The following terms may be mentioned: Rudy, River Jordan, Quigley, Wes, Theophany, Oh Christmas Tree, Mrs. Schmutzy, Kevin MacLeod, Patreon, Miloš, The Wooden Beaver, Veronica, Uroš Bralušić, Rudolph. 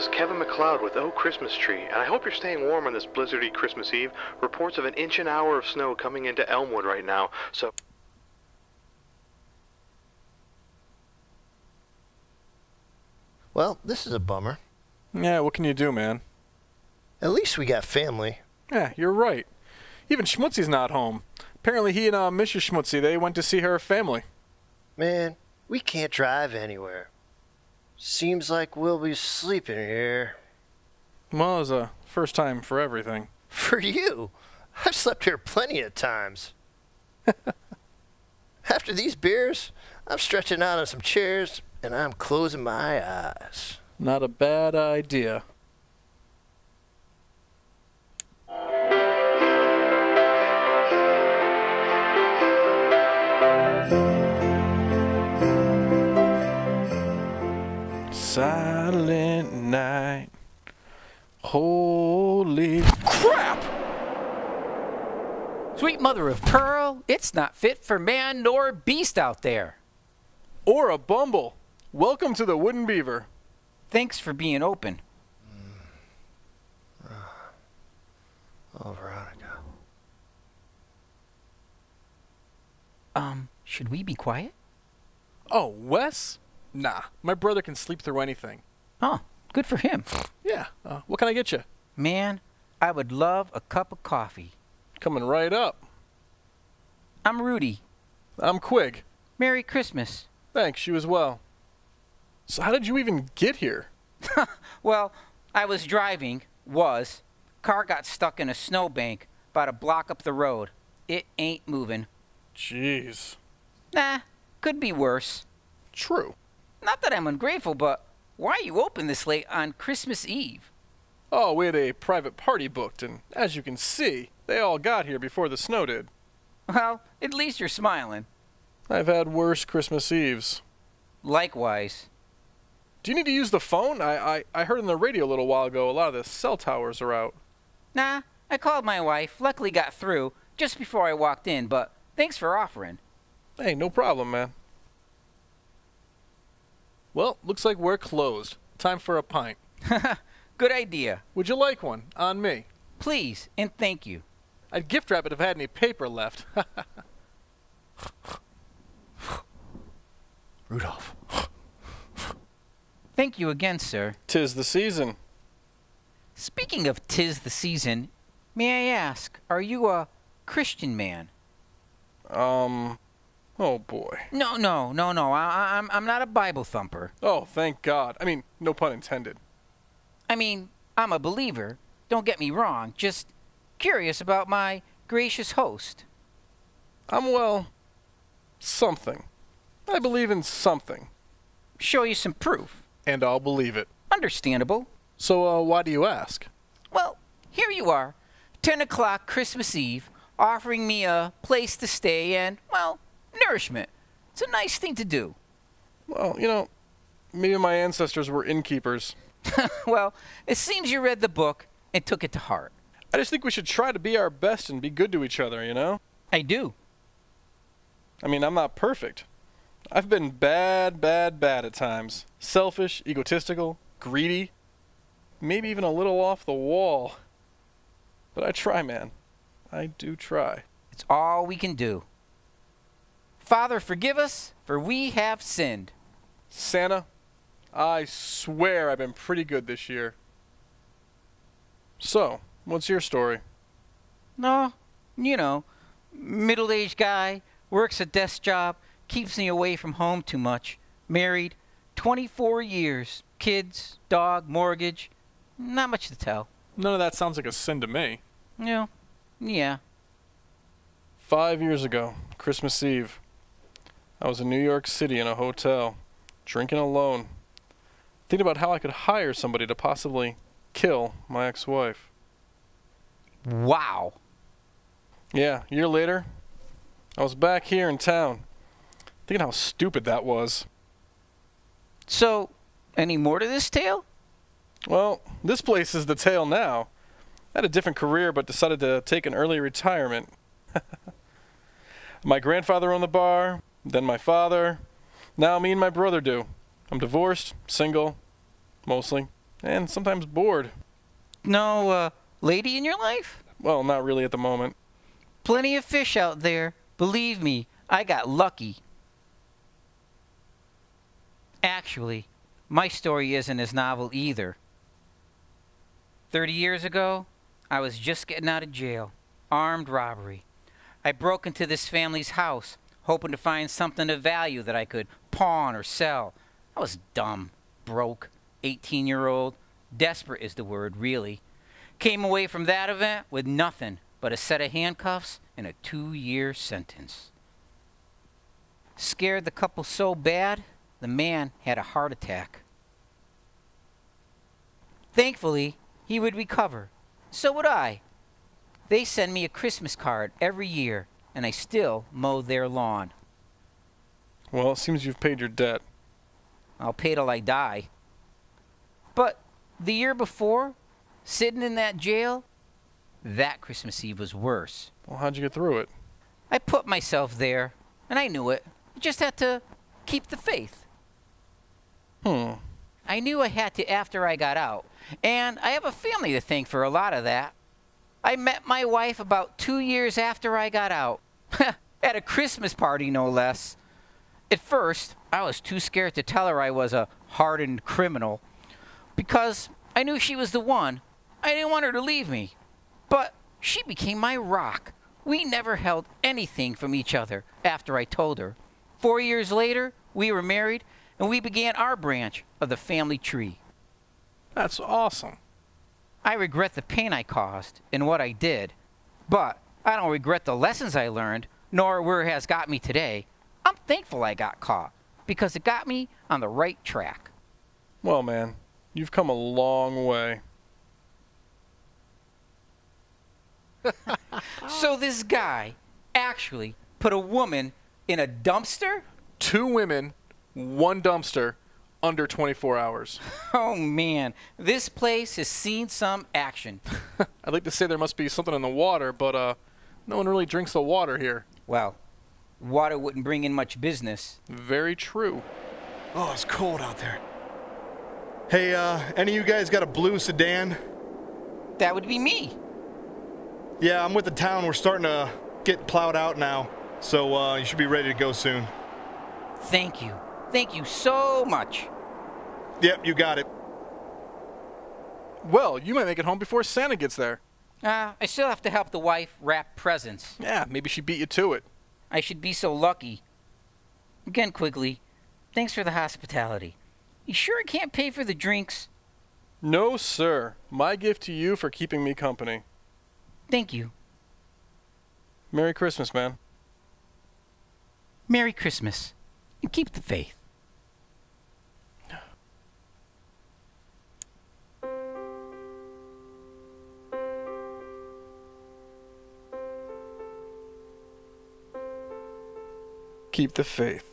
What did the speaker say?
was Kevin MacLeod with Oh Christmas Tree, and I hope you're staying warm on this blizzardy Christmas Eve. Reports of an inch-an-hour of snow coming into Elmwood right now, so... Well, this is a bummer. Yeah, what can you do, man? At least we got family. Yeah, you're right. Even Schmutzy's not home. Apparently he and Mrs. Schmutzy, they went to see her family. Man, we can't drive anywhere. Seems like we'll be sleeping here. Well, it was a first time for everything. For you? I've slept here plenty of times. After these beers, I'm stretching out on some chairs, and I'm closing my eyes. Not a bad idea. Silent night. Holy crap! Sweet mother of pearl, it's not fit for man nor beast out there. Or a bumble. Welcome to the Wooden Beaver. Thanks for being open. Oh, Veronica. Should we be quiet? Oh, Wes? Nah, my brother can sleep through anything. Huh, good for him. Yeah, what can I get you? Man, I would love a cup of coffee. Coming right up. I'm Rudy. I'm Quig. Merry Christmas. Thanks, you as well. So how did you even get here? Well, I was driving. Car got stuck in a snowbank about a block up the road. It ain't moving. Jeez. Nah, could be worse. True. Not that I'm ungrateful, but why are you open this late on Christmas Eve? Oh, we had a private party booked, and as you can see, they all got here before the snow did. Well, at least you're smiling. I've had worse Christmas Eves. Likewise. Do you need to use the phone? I heard on the radio a little while ago a lot of the cell towers are out. Nah, I called my wife, luckily got through just before I walked in, but thanks for offering. Hey, no problem, man. Well, looks like we're closed. Time for a pint. Good idea. Would you like one? On me. Please, and thank you. I'd gift wrap it if I had any paper left. Rudolph. Thank you again, sir. 'Tis the season. Speaking of 'tis the season, may I ask, are you a Christian man? Oh boy. No. I'm not a Bible thumper. Oh, thank God. I mean, no pun intended. I mean, I'm a believer. Don't get me wrong. Just curious about my gracious host. I'm, well, something. I believe in something. Show you some proof. And I'll believe it. Understandable. So, why do you ask? Well, here you are, 10 o'clock Christmas Eve, offering me a place to stay and, well, nourishment. It's a nice thing to do. Well, you know, me and my ancestors were innkeepers. Well, it seems you read the book and took it to heart. I just think we should try to be our best and be good to each other, you know? I do. I mean, I'm not perfect. I've been bad at times. Selfish, egotistical, greedy, maybe even a little off the wall. But I try, man. I do try. It's all we can do. Father, forgive us, for we have sinned. Santa, I swear I've been pretty good this year. So, what's your story? No, you know, middle-aged guy, works a desk job, keeps me away from home too much. Married, 24 years, kids, dog, mortgage, not much to tell. None of that sounds like a sin to me. No, yeah. 5 years ago, Christmas Eve, I was in New York City in a hotel, drinking alone, thinking about how I could hire somebody to possibly kill my ex-wife. Wow. Yeah, a year later, I was back here in town, thinking how stupid that was. So, any more to this tale? Well, this place is the tale now. I had a different career, but decided to take an early retirement. My grandfather owned the bar, then my father. Now me and my brother do. I'm divorced, single, mostly. and sometimes bored. No, lady in your life? Well, not really at the moment. Plenty of fish out there. Believe me, I got lucky. Actually, my story isn't as novel either. 30 years ago, I was just getting out of jail. Armed robbery. I broke into this family's house, hoping to find something of value that I could pawn or sell. I was dumb, broke, 18-year-old. Desperate is the word, really. Came away from that event with nothing but a set of handcuffs and a 2-year sentence. Scared the couple so bad, the man had a heart attack. Thankfully, he would recover. So would I. They send me a Christmas card every year, and I still mow their lawn. Well, it seems you've paid your debt. I'll pay till I die. But the year before, sitting in that jail, that Christmas Eve was worse. Well, how'd you get through it? I put myself there, and I knew it. I just had to keep the faith. I knew I had to after I got out, and I have a family to thank for a lot of that. I met my wife about 2 years after I got out, at a Christmas party no less. At first, I was too scared to tell her I was a hardened criminal, because I knew she was the one. I didn't want her to leave me, but she became my rock. We never held anything from each other after I told her. 4 years later, we were married, and we began our branch of the family tree. That's awesome. I regret the pain I caused and what I did, but I don't regret the lessons I learned, nor where it has got me today. I'm thankful I got caught, because it got me on the right track. Well, man, you've come a long way. So this guy actually put a woman in a dumpster? 2 women, 1 dumpster. Under 24 hours. Oh, man. This place has seen some action. I'd like to say there must be something in the water, but no one really drinks the water here. Well, water wouldn't bring in much business. Very true. Oh, it's cold out there. Hey, any of you guys got a blue sedan? That would be me. Yeah, I'm with the town. We're starting to get plowed out now, so you should be ready to go soon. Thank you. Thank you so much. Yep, you got it. Well, you might make it home before Santa gets there. I still have to help the wife wrap presents. Yeah, maybe she beat you to it. I should be so lucky. Again, Quigley, thanks for the hospitality. You sure I can't pay for the drinks? No, sir. My gift to you for keeping me company. Thank you. Merry Christmas, man. Merry Christmas. And keep the faith. Keep the faith.